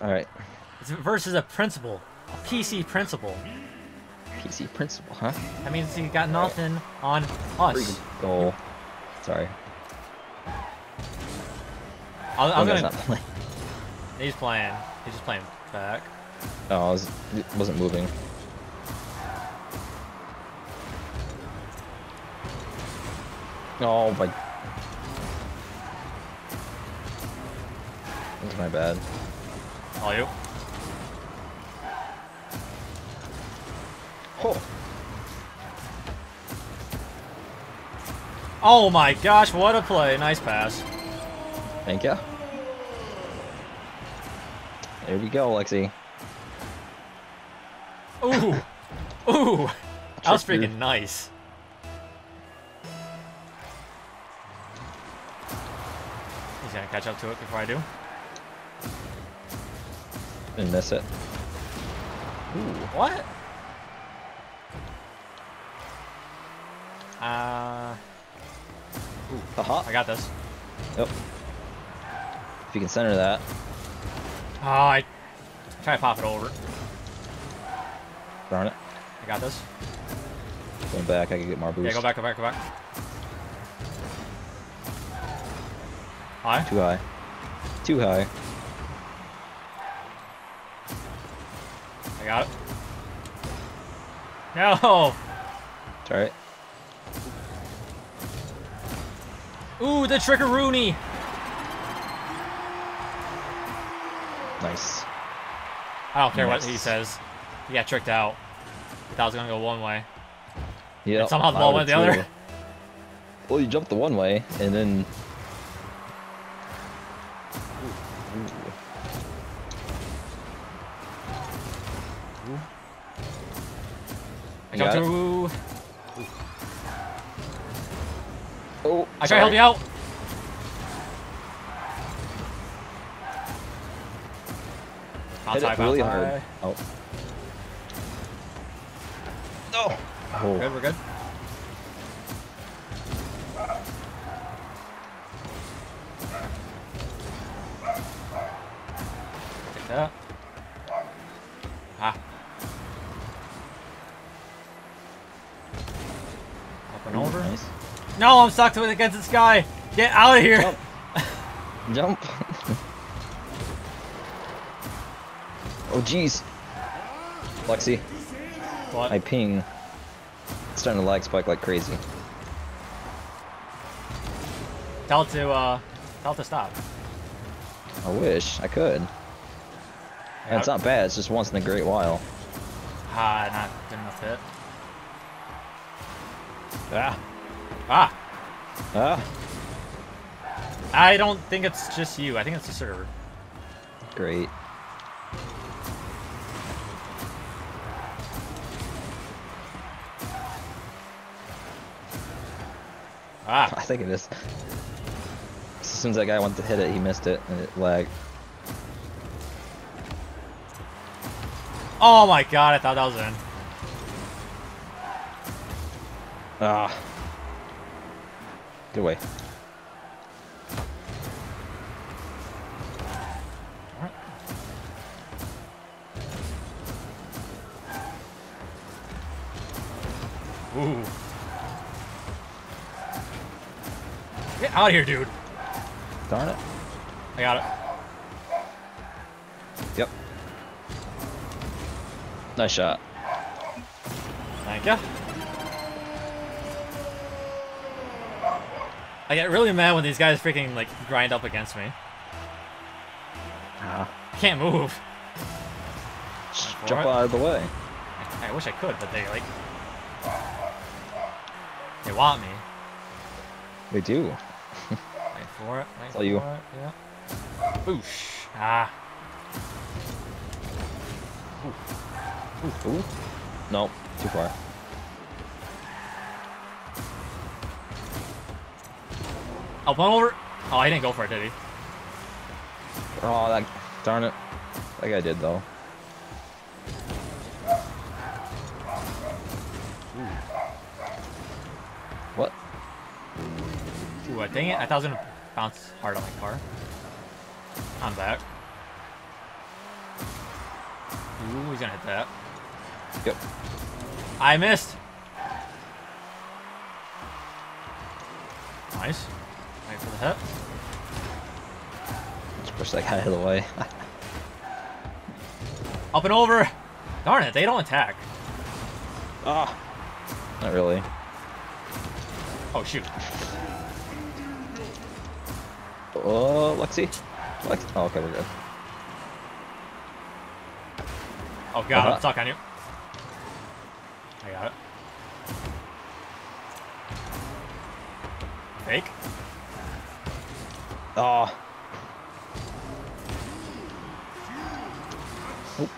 All right. It's versus a principal. PC principal. PC principal, huh? That means he got nothing on us. Goal. Sorry. I'm gonna... Not playing. He's playing. He's just playing back. Oh, it wasn't moving. Oh, my... That was my bad. All you. Oh. Oh my gosh, what a play. Nice pass. Thank you. There we go, Lexi. Ooh. Ooh. That was freaking nice. He's gonna catch up to it before I do. Didn't miss it. Ooh. What? Ooh, I got this. Yep. If you can center that. Oh, I try to pop it over. Darn it. I got this. Going back, I can get more boost. Yeah, go back, go back, go back. High? Too high. Too high. I got it. No! It's alright. Ooh, the trickeroony! Nice. I don't care what he says. He got tricked out. He thought it was gonna go one way. Yeah. Somehow the ball went the other. Well, you jumped the one way, and then. Ooh. Ooh. I got through. It. Oh, I try to help you out. Hit it really hard. Oh. No. Oh. We're good, we're good. Take that. Ah. Up and over. Nice. No, I'm stuck to it against this guy. Get out of here. Jump. Oh, jeez. Lexi. What? I ping. It's starting to lag spike like crazy. Tell it to stop. I wish I could. That's not bad. It's just once in a great while. Not good enough hit. Ah. Ah! Ah! I don't think it's just you. I think it's the server. Great. Ah! I think it is. As soon as that guy went to hit it, he missed it, and it lagged. Oh my god, I thought that was in. Ah. Good way. Ooh. Get out of here, dude. Darn it. I got it. Yep. Nice shot. Thank you. I get really mad when these guys freaking like grind up against me. I can't move. Just jump out of the way. I wish I could, but they like they want me. They do. Wait for it. Wait for you. Yeah. Boosh. Ah. Ooh. Ooh. No, too far. I'll run over. Oh, he didn't go for it, did he? Oh, that darn it. That guy did, though. Ooh. What? Ooh, dang it. I thought I was going to bounce hard on my car. I'm back. Ooh, he's gonna hit that. Yep. I missed. Nice. Wait for the hit. Let's push that guy out of the way. Up and over. Darn it, they don't attack. Ah. Not really. Oh, shoot. Oh, Lexi. Lexi. Oh, okay, we're good. Oh, God, I'm stuck on you. I got it. Fake. Oh. Oop.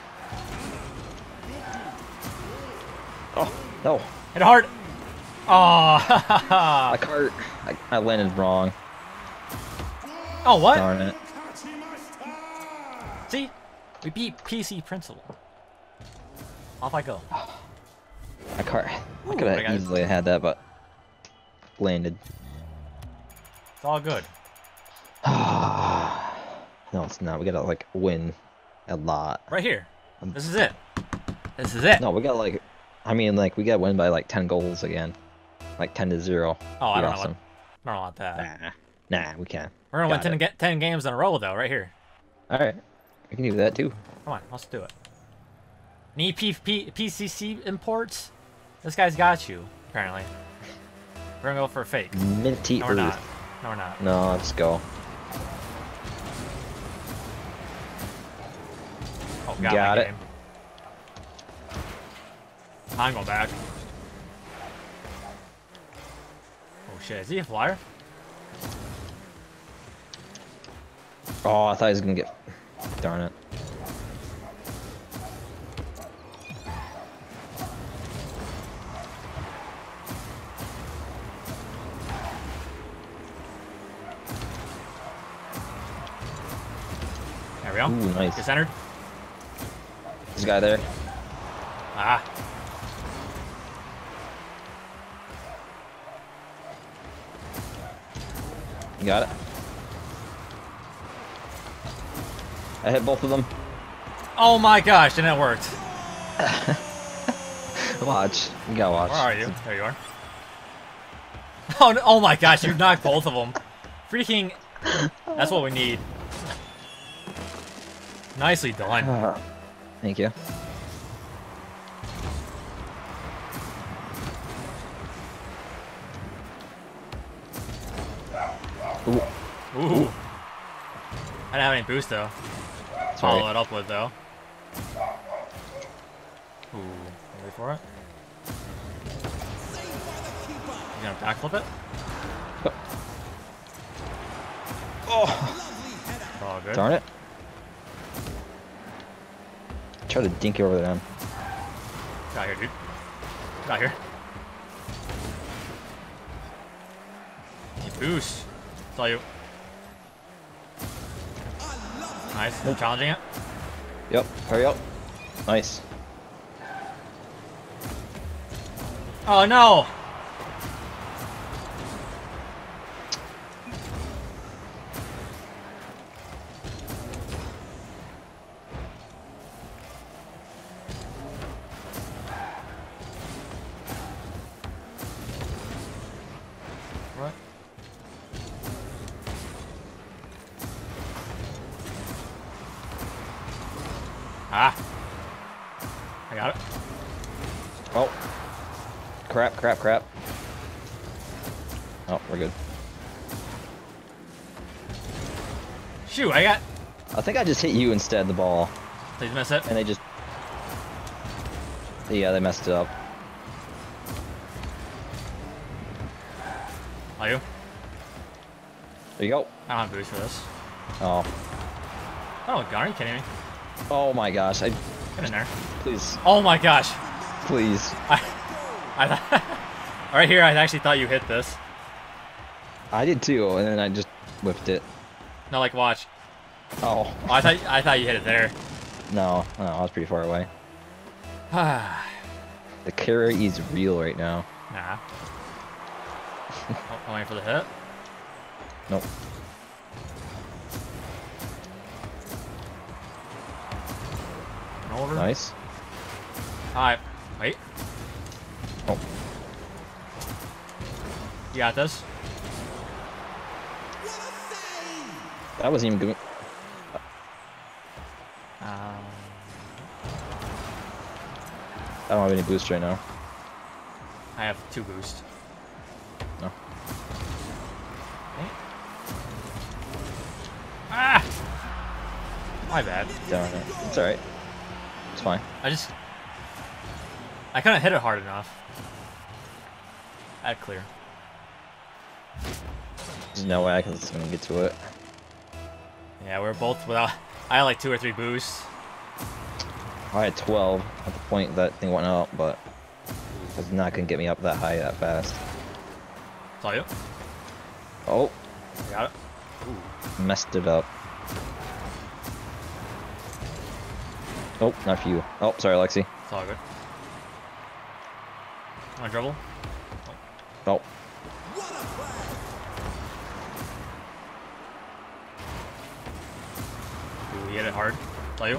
Oh, no. Hit hard. Oh. I landed wrong. Oh, what? Darn it. See? We beat PC Principal. Off I go. My cart. I could have easily had that, but landed. It's all good. No, it's not. We gotta like win a lot. Right here. This is it. This is it. No, we gotta like. I mean, like we gotta win by like 10 goals again, like 10-0. Oh, I don't know. I don't want that. Nah, we can't. We're gonna win 10 games in a row though, right here. All right, we can do that too. Come on, let's do it. Need PCC imports? This guy's got you, apparently. We're gonna go for a fake. Minty. No, we're not. No, we're not. No, let's go. Oh, got it. Game. I'm going back. Oh shit, is he a flyer? Oh, I thought he was gonna get. Darn it. There we go. Ooh, nice. Get centered. This guy there. Ah. You got it. I hit both of them. Oh my gosh, and it worked. Watch. You gotta watch. Where are you? There you are. Oh, no, oh my gosh, you knocked both of them. Freaking. That's what we need. Nicely done. Thank you. Ooh. Ooh. I didn't have any boost though. That's follow right. It up with though. Ooh. Ready for it? You gonna backflip it? Oh. All good. Darn it. Try to dink it over the down. Get out here, dude. Get out here. Get boost. Saw you. Nice. Nope. Challenging it. Yep. Hurry up. Nice. Oh no! Ah, I got it. Oh, crap, crap, crap. Oh, we're good. Shoot, I got. I think I just hit you instead, the ball. They messed it? And they just. Yeah, they messed it up. Are you? There you go. I don't have boost for this. Oh. Oh, God, are you kidding me? Oh my gosh! I get in there, please. Oh my gosh! Please. I right here. I actually thought you hit this. I did too, and then I just whipped it. No, like watch. Oh. Oh, I thought you hit it there. No, I was pretty far away. The carry is real right now. Nah. I'm waiting for the hit. Nope. Oliver. Nice. Alright. Wait. Oh. You got this. That wasn't even good. I don't have any boost right now. I have 2 boost. No. Okay. Ah! My bad. Damn it. It's alright. It's fine. I couldn't hit it hard enough. That clear. There's no way I can just get to it. Yeah, we're both without. I had like 2 or 3 boosts. I had 12 at the point that thing went up, but it was not gonna get me up that high that fast. Saw you. Oh. I got it. Ooh. Messed it up. Oh, not for you. Oh, sorry, Lexi. It's all good. Want to dribble? Oh. Ooh, you hit it hard. Saw you.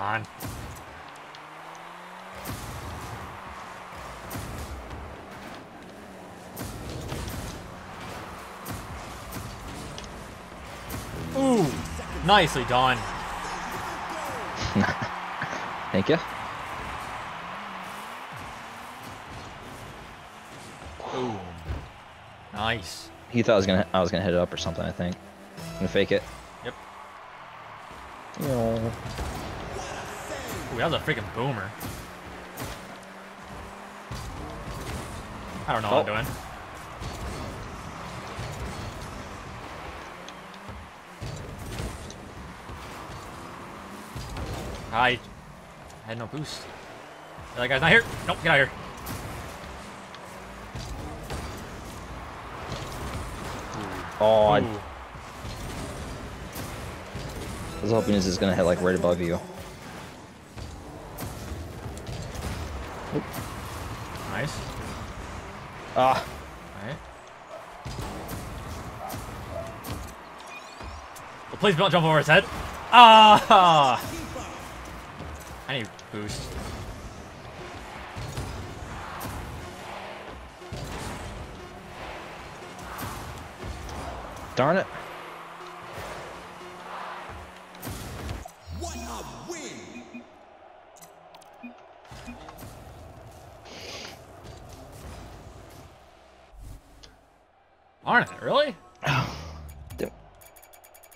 On. Ooh, nicely done. Thank you. Ooh, nice. He thought I was gonna hit it up or something. I think. I'm gonna fake it. Yep. No. Ooh, that was a freaking boomer. I don't know what I'm doing. I had no boost. That guy's not here. Nope, get out of here. Ooh. Oh, I was hoping this is going to hit like right above you. Nice. Ah. Alright. Well, please don't jump over his head. Ah! I need boost. Darn it. Aren't it really? Dude.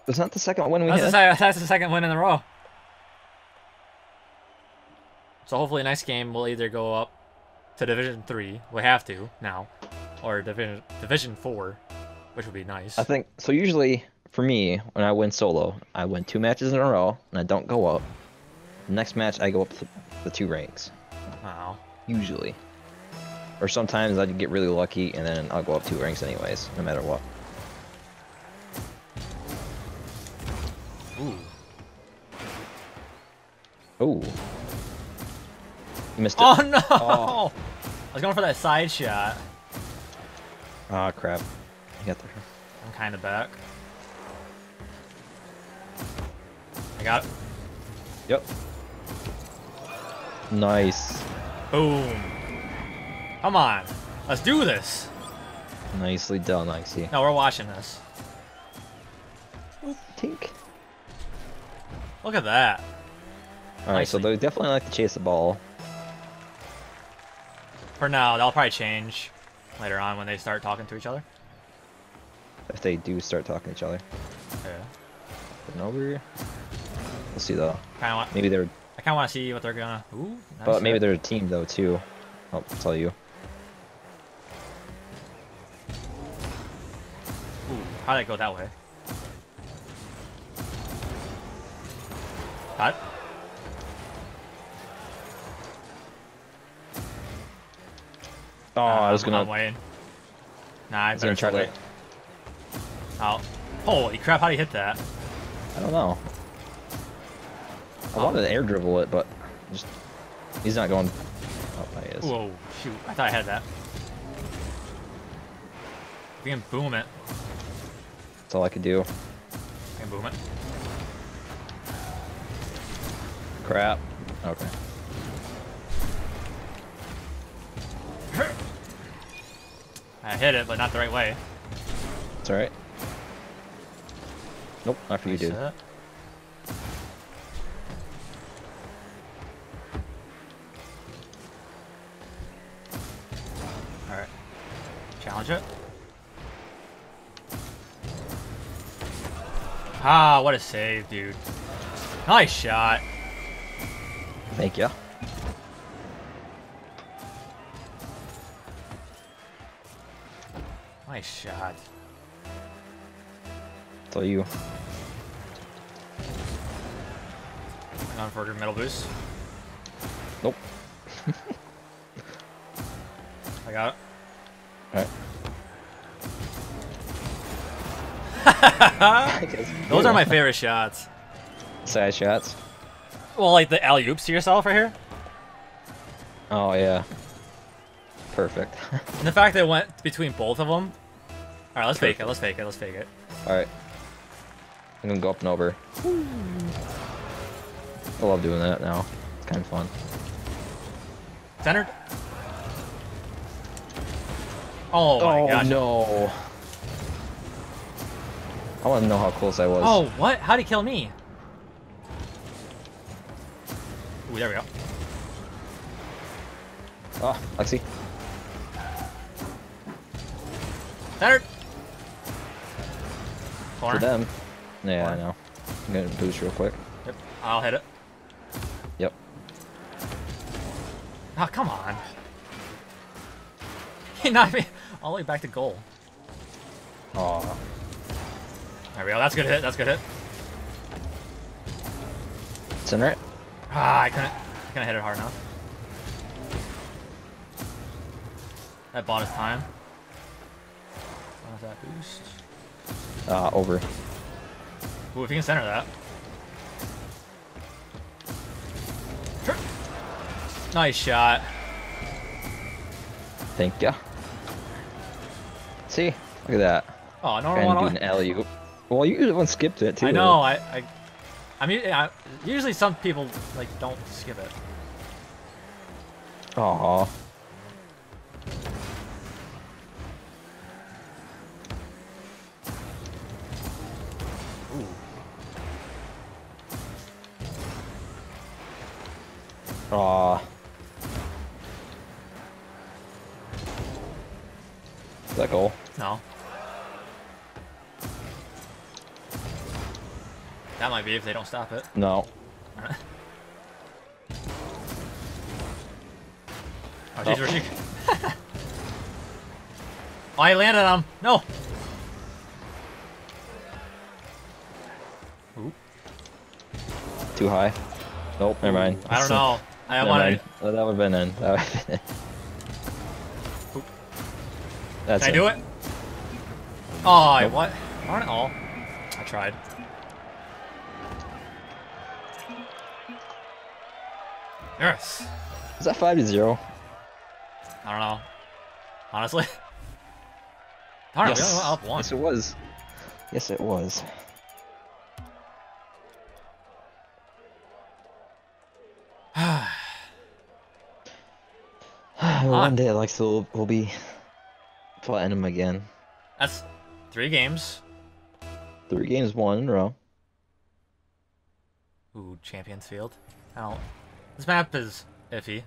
It's not the second win we hit. That's the second win in a row. So hopefully next game we'll either go up to Division 3, we have to now, or Division 4, which would be nice. I think so. Usually for me, when I win solo, I win 2 matches in a row and I don't go up. Next match I go up the 2 ranks. Wow. Usually. Or sometimes I'd get really lucky, and then I'll go up 2 ranks anyways, no matter what. Ooh. Ooh. You missed it. Oh, no! Oh. I was going for that side shot. Ah, oh, crap. I got there. I'm kind of back. I got it. Yep. Nice. Boom. Come on, let's do this. Nicely done, Lexi. No, we're watching this. Tink. Look at that. All right, so they definitely like to chase the ball. For now, that'll probably change later on when they start talking to each other. If they do start talking to each other. Yeah. Over. We'll see though. I kind of want to see what they're gonna. Ooh. Nice but maybe they're a team though too. I'll tell you. How'd I go that way? Hot. Oh, I was gonna try it. Oh. Holy crap, how'd he hit that? I don't know. I wanted to air dribble it, but he's not going. Oh, he is. Whoa, shoot. I thought I had that. We can boom it. That's all I could do. I can boom it. Crap. Okay. I hit it, but not the right way. It's alright. Nope, not for you, dude. Alright. Challenge it. Ah, what a save, dude. Nice shot. Thank you. Nice shot. It's all you. Going for your metal boost. Nope. I got it. Alright. Those are my favorite shots. Side shots? Well, like the alley-oops to yourself right here. Oh, yeah. Perfect. And the fact that it went between both of them. All right, let's fake it. Let's fake it. Let's fake it. All right. I'm gonna go up and over. Woo. I love doing that now. It's kind of fun. Centered. Oh my gosh. No. I want to know how close I was. Oh, what? How'd he kill me? Ooh, there we go. Ah, oh, Lexi. Center. Corner. To them. Yeah, I know. I'm gonna boost real quick. Yep. I'll hit it. Yep. Oh, come on. He knocked me all the way back to goal. Oh. There we go. That's a good hit. That's a good hit. Center it. Ah, I couldn't hit it hard enough. That bought us time. How's that boost? Over. Ooh, if you can center that. Sure. Nice shot. Thank ya. See? Look at that. Oh, normal one. An alley-oop. Well, you one skipped it too. I know. I mean, usually some people like don't skip it. Aww. Ooh. Aww. Is that goal? No. That might be if they don't stop it. No. Oh, jeez, where'd you... Oh, I landed on him. No. Ooh. Too high. Nope, never mind. I don't know. I wanted. Well, that would have been in. That would've been in. That's Did I do it? Oh, nope. What? Darn it all. I tried. Yes. Is that 5-0? I don't know. Honestly. Darn, yes. We only went up one. Yes, it was. Yes, it was. One day, Alexa will be playing him again. That's 3 games. 3 games, 1 in a row. Ooh, Champions Field. I don't. This map is iffy.